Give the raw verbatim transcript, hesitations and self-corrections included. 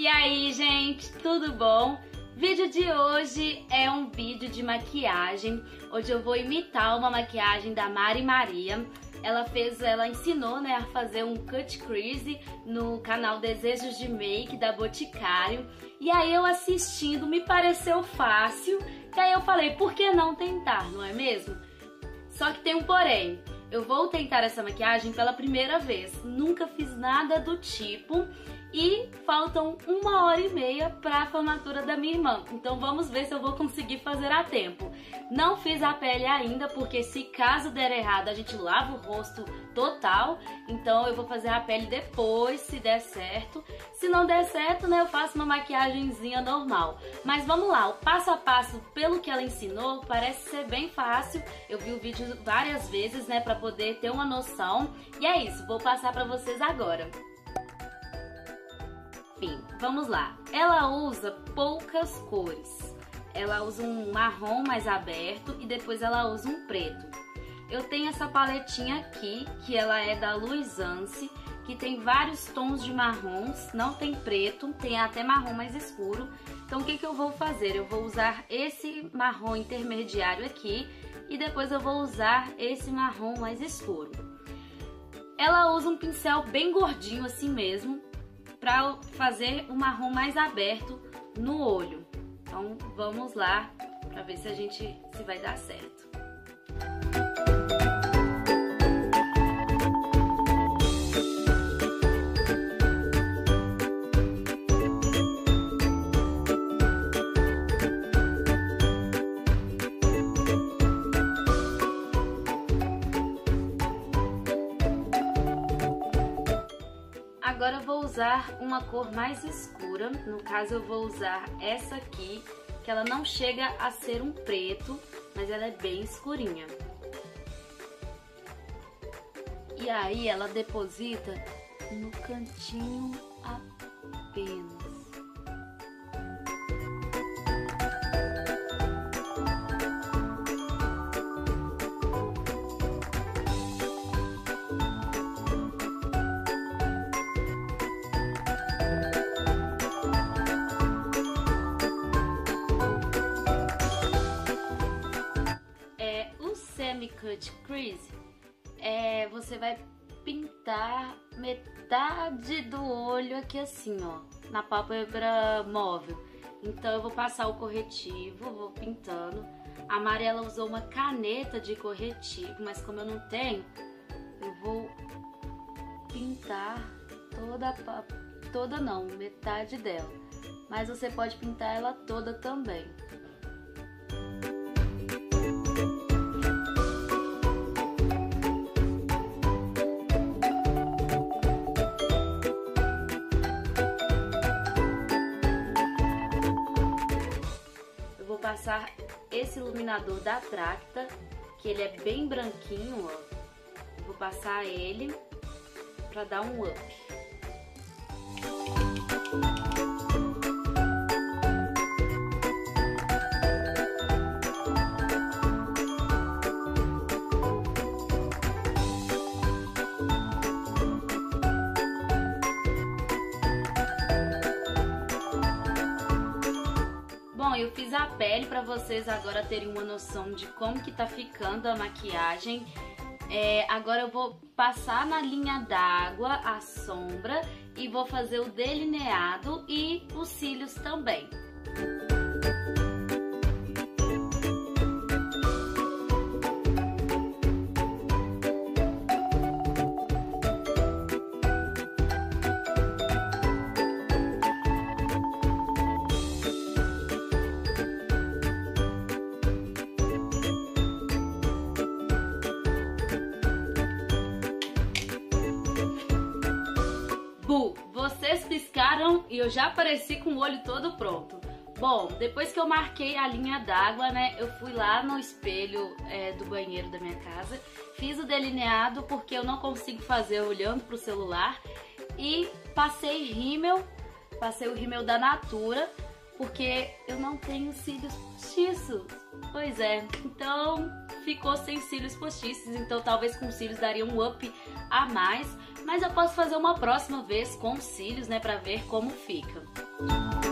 E aí, gente, tudo bom? Vídeo de hoje é um vídeo de maquiagem, onde eu vou imitar uma maquiagem da Mari Maria. Ela fez, ela ensinou, né, a fazer um cut crease no canal Desejos de Make da Boticário. E aí eu assistindo, me pareceu fácil, e aí eu falei, por que não tentar, não é mesmo? Só que tem um porém. Eu vou tentar essa maquiagem pela primeira vez, nunca fiz nada do tipo e faltam uma hora e meia para a formatura da minha irmã, então vamos ver se eu vou conseguir fazer a tempo. Não fiz a pele ainda, porque se caso der errado a gente lava o rosto total, então eu vou fazer a pele depois, se der certo. Se não der certo, né, eu faço uma maquiagemzinha normal. Mas vamos lá, o passo a passo, pelo que ela ensinou, parece ser bem fácil, eu vi o vídeo várias vezes, né, para poder ter uma noção. E é isso, vou passar para vocês agora. Enfim, vamos lá. Ela usa poucas cores. Ela usa um marrom mais aberto e depois ela usa um preto. Eu tenho essa paletinha aqui, que ela é da Luisance, que tem vários tons de marrons, não tem preto, tem até marrom mais escuro. Então o que que eu vou fazer? Eu vou usar esse marrom intermediário aqui e depois eu vou usar esse marrom mais escuro. Ela usa um pincel bem gordinho assim mesmo, para fazer o marrom mais aberto no olho. Então vamos lá, para ver se a gente se vai dar certo. Agora eu vou usar uma cor mais escura, no caso eu vou usar essa aqui, que ela não chega a ser um preto, mas ela é bem escurinha. E aí ela deposita no cantinho apenas. Cut crease, é, você vai pintar metade do olho aqui assim, ó, na pálpebra móvel. Então eu vou passar o corretivo, vou pintando. A Mari, ela usou uma caneta de corretivo, mas como eu não tenho, eu vou pintar toda, toda não, metade dela. Mas você pode pintar ela toda também. Passar esse iluminador da Tracta, que ele é bem branquinho, ó. Vou passar ele para dar um up. Eu fiz a pele para vocês agora terem uma noção de como que tá ficando a maquiagem. É, agora eu vou passar na linha d'água a sombra e vou fazer o delineado e os cílios também. Vocês piscaram e eu já apareci com o olho todo pronto. Bom, depois que eu marquei a linha d'água, né, eu fui lá no espelho é, do banheiro da minha casa, fiz o delineado porque eu não consigo fazer olhando pro celular, e passei rímel, passei o rímel da Natura, porque eu não tenho cílios postiços. Pois é, então ficou sem cílios postiços, então talvez com cílios daria um up a mais. mas eu posso fazer uma próxima vez com cílios, né, pra ver como fica.